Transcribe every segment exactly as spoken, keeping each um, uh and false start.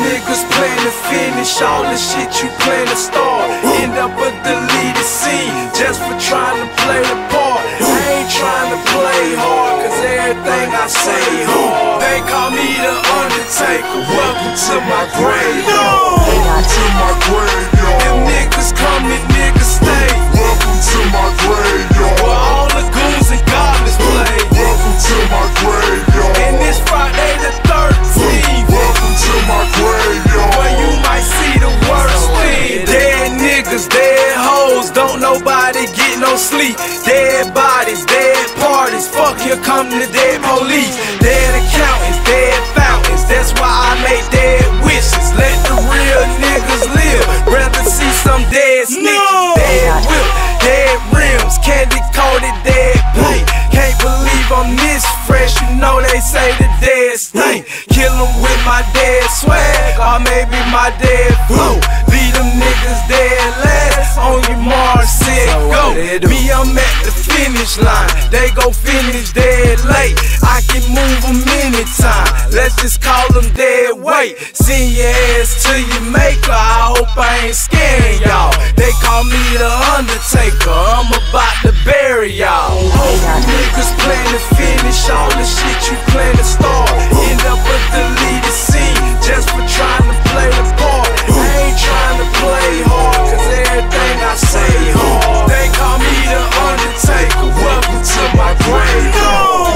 Niggas plan to finish all the shit you plan to start. End up a deleted scene just for trying to play the part. I ain't trying to play hard, cause everything I say hard. They call me the Undertaker, welcome to my grave. Welcome to my grave, yo. Them niggas come and niggas stay. Welcome to my grave, yo. Where all the goons and goblins play. Welcome to my grave, yo. And this Friday the thirteenth, welcome to my grave, yo. Where you might see the worst thing. Dead niggas, dead hoes, don't nobody get no sleep. Dead bodies, dead parties, fuck here come the dead police. Dead accountants, dead fountains, that's why I make dead wishes. Let the real niggas live, rather see some dead snitches. No. Dead whip, dead rims, candy coated dead paint. Can't believe I'm this fresh, you know they say the dead stink. Kill them with my dead swag, or maybe my dead flow. Leave them niggas dead last, on your mark, set, go. Me, I'm at the finish line, they gon' finish dead late. I can move them anytime, let's just call them dead weight. Send your ass to your maker, I hope I ain't scaring y'all. They call me the Undertaker, I'm about to bury y'all. Oh, niggas plan to finish all the shit you plan to start. End up a deleted scene just for trying to play the part. I ain't trying to play hard, cause everything I say hard. They call me the Undertaker, welcome to my grave.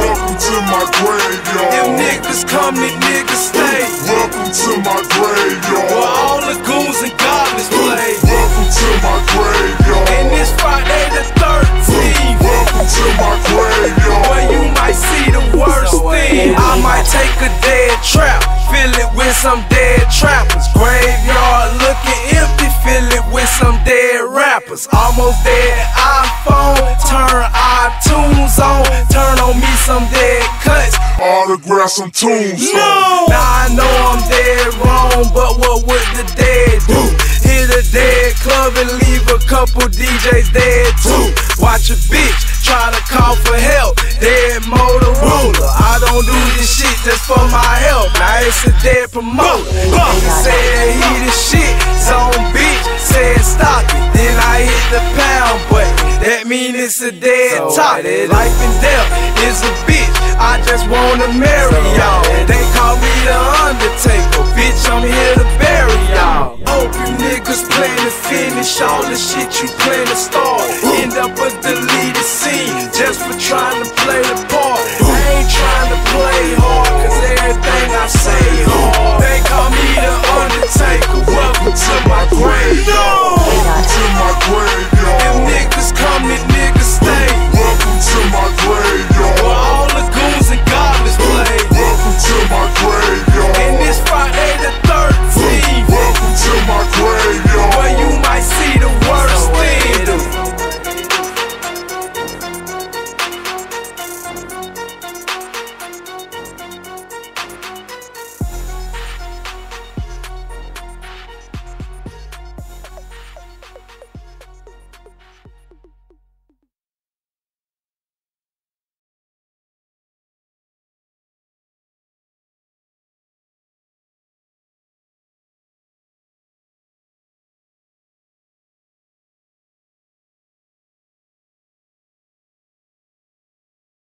Welcome to my grave, yo. Them niggas come and niggas stay. Welcome to my grave, yo. Where all the goons and goblins play. Welcome to my grave, yo. And this Friday the thirteenth, welcome to my grave, yo. Where you might see the worst thing. I might take a dead trap, fill it with some dead trappers. Graveyard looking empty, fill it with some dead rappers. Almost dead iPhone, turn iTunes on. Turn on me some dead cuts, autograph some tombstones. No. Now I know I'm dead wrong, but what would the dead do? Hit a dead club and leave a couple D Js dead too. Watch a bitch try to call for help, dead Motorola. I don't do this shit just for my help, now it's a dead promoter. Nigga said he the shit, zone bitch said stop it. Then I hit the pound button, that mean it's a dead topic. Life and death is a bitch, I just wanna marry y'all. They call me the Undertaker, bitch I'm here to bury y'all. Hope you niggas plan to finish all the shit you plan to start. End up a deleted scene just for trying to play the part. I ain't trying to play hard, cause everything I say hard. They call me the Undertaker, welcome to my grave.